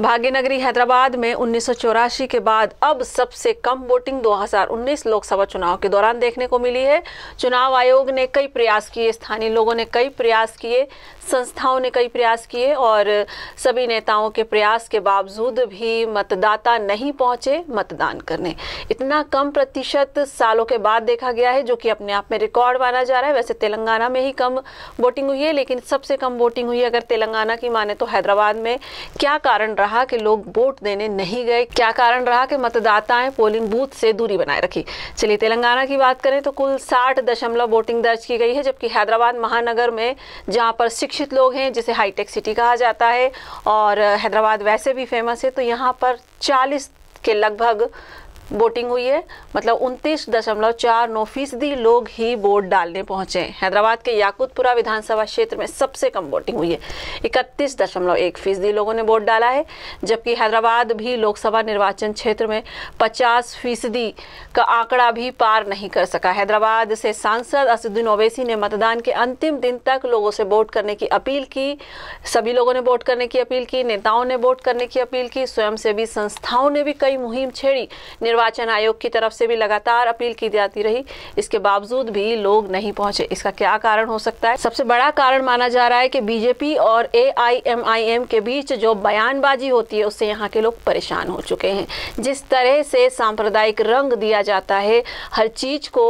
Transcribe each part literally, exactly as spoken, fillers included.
भाग्यनगरी हैदराबाद में उन्नीस सौ चौरासी के बाद अब सबसे कम वोटिंग दो हज़ार उन्नीस लोकसभा चुनाव के दौरान देखने को मिली है। चुनाव आयोग ने कई प्रयास किए, स्थानीय लोगों ने कई प्रयास किए, संस्थाओं ने कई प्रयास किए और सभी नेताओं के प्रयास के बावजूद भी मतदाता नहीं पहुंचे मतदान करने। इतना कम प्रतिशत सालों के बाद देखा गया है, जो कि अपने आप में रिकॉर्ड माना जा रहा है। वैसे तेलंगाना में ही कम वोटिंग हुई है, लेकिन सबसे कम वोटिंग हुई अगर तेलंगाना की माने तो हैदराबाद में। क्या कारण रहा कि लोग वोट देने नहीं गए? क्या कारण रहा कि मतदाताएं पोलिंग बूथ से दूरी बनाए रखी? चलिए तेलंगाना की बात करें तो कुल साठ दशमलव वोटिंग दर्ज की गई है, जबकि हैदराबाद महानगर में, जहां पर शिक्षित लोग हैं, जिसे हाईटेक सिटी कहा जाता है और हैदराबाद वैसे भी फेमस है, तो यहां पर चालीस के लगभग वोटिंग हुई है। मतलब उनतीस दशमलव चार नौ फीसदी लोग ही वोट डालने पहुंचे। हैदराबाद के याकूतपुरा विधानसभा क्षेत्र में सबसे कम वोटिंग हुई है, इकतीस दशमलव एक फीसदी लोगों ने वोट डाला है, जबकि हैदराबाद भी लोकसभा निर्वाचन क्षेत्र में पचास फीसदी का आंकड़ा भी पार नहीं कर सका। हैदराबाद से सांसद असदुद्दीन ओवैसी ने मतदान के अंतिम दिन तक लोगों से वोट करने की अपील की। सभी लोगों ने वोट करने की अपील की, नेताओं ने वोट करने की अपील की, स्वयंसेवी संस्थाओं ने भी कई मुहिम छेड़ी, निर्वाचन आयोग की तरफ से भी लगातार अपील की जाती रही, इसके बावजूद भी लोग नहीं पहुंचे। इसका क्या कारण हो सकता है? सबसे बड़ा कारण माना जा रहा है कि बीजेपी और ए आई एम आई एम के बीच जो बयानबाजी होती है, उससे यहाँ के लोग परेशान हो चुके हैं। जिस तरह से सांप्रदायिक रंग दिया जाता है, हर चीज को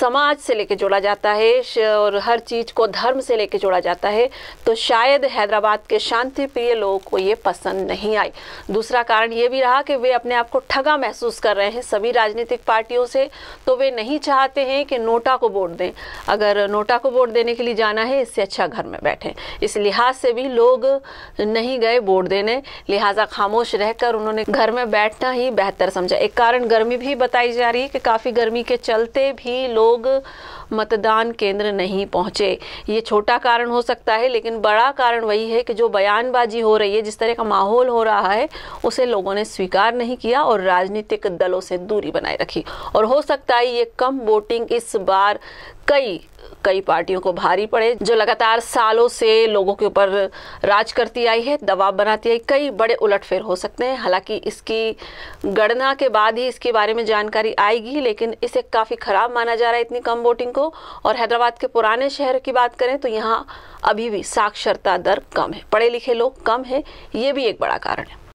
समाज से लेके जोड़ा जाता है और हर चीज को धर्म से लेके जोड़ा जाता है, तो शायद हैदराबाद के शांति प्रिय लोगों को ये पसंद नहीं आई। दूसरा कारण ये भी रहा कि वे अपने आप को ठगा महसूस कर रहे हैं सभी राजनीतिक पार्टियों से, तो वे नहीं चाहते हैं कि नोटा को वोट दें। अगर नोटा को वोट देने के लिए जाना है, इससे अच्छा घर में बैठें। इस लिहाज से भी लोग नहीं गए वोट देने, लिहाजा खामोश रहकर उन्होंने घर में बैठना ही बेहतर समझा। एक कारण गर्मी भी बताई जा रही है कि काफ़ी गर्मी के चलते भी लोग मतदान केंद्र नहीं पहुंचे। ये छोटा कारण हो सकता है, लेकिन बड़ा कारण वही है कि जो बयानबाजी हो रही है, जिस तरह का माहौल हो रहा है, उसे लोगों ने स्वीकार नहीं किया और राजनीतिक दलों से दूरी बनाए रखी। और हो सकता है ये कम वोटिंग इस बार कई कई पार्टियों को भारी पड़े, जो लगातार सालों से लोगों के ऊपर राज करती आई है, दबाव बनाती आई। कई बड़े उलटफेर हो सकते हैं। हालांकि इसकी गणना के बाद ही इसके बारे में जानकारी आएगी, लेकिन इसे काफ़ी ख़राब माना जा रहा है, इतनी कम वोटिंग को। और हैदराबाद के पुराने शहर की बात करें तो यहाँ अभी भी साक्षरता दर कम है, पढ़े लिखे लोग कम है, ये भी एक बड़ा कारण है।